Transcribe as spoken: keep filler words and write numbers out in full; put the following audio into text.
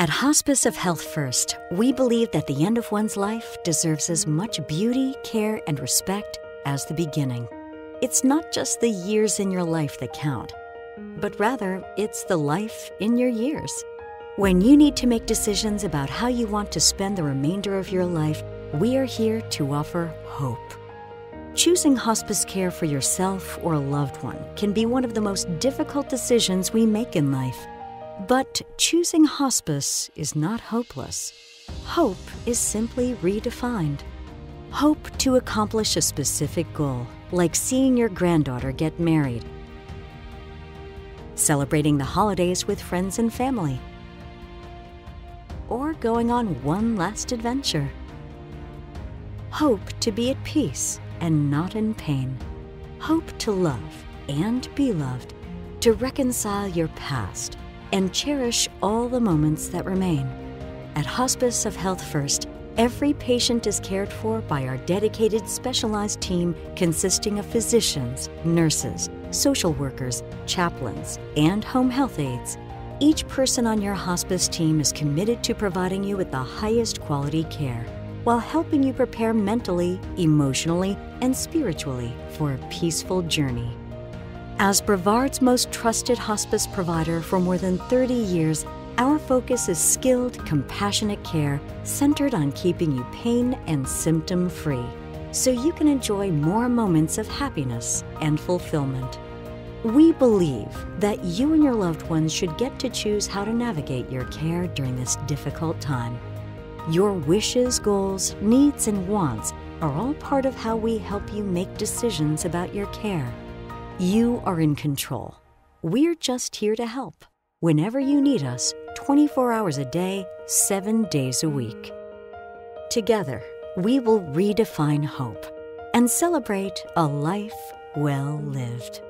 At Hospice of Health First, we believe that the end of one's life deserves as much beauty, care, and respect as the beginning. It's not just the years in your life that count, but rather it's the life in your years. When you need to make decisions about how you want to spend the remainder of your life, we are here to offer hope. Choosing hospice care for yourself or a loved one can be one of the most difficult decisions we make in life. But choosing hospice is not hopeless. Hope is simply redefined. Hope to accomplish a specific goal, like seeing your granddaughter get married, celebrating the holidays with friends and family, or going on one last adventure. Hope to be at peace and not in pain. Hope to love and be loved, to reconcile your past, and cherish all the moments that remain. At Hospice of Health First, every patient is cared for by our dedicated, specialized team consisting of physicians, nurses, social workers, chaplains, and home health aides. Each person on your hospice team is committed to providing you with the highest quality care, while helping you prepare mentally, emotionally, and spiritually for a peaceful journey. As Brevard's most trusted hospice provider for more than thirty years, our focus is skilled, compassionate care centered on keeping you pain and symptom-free, so you can enjoy more moments of happiness and fulfillment. We believe that you and your loved ones should get to choose how to navigate your care during this difficult time. Your wishes, goals, needs, and wants are all part of how we help you make decisions about your care. You are in control. We're just here to help whenever you need us, twenty-four hours a day, seven days a week. Together, we will redefine hope and celebrate a life well lived.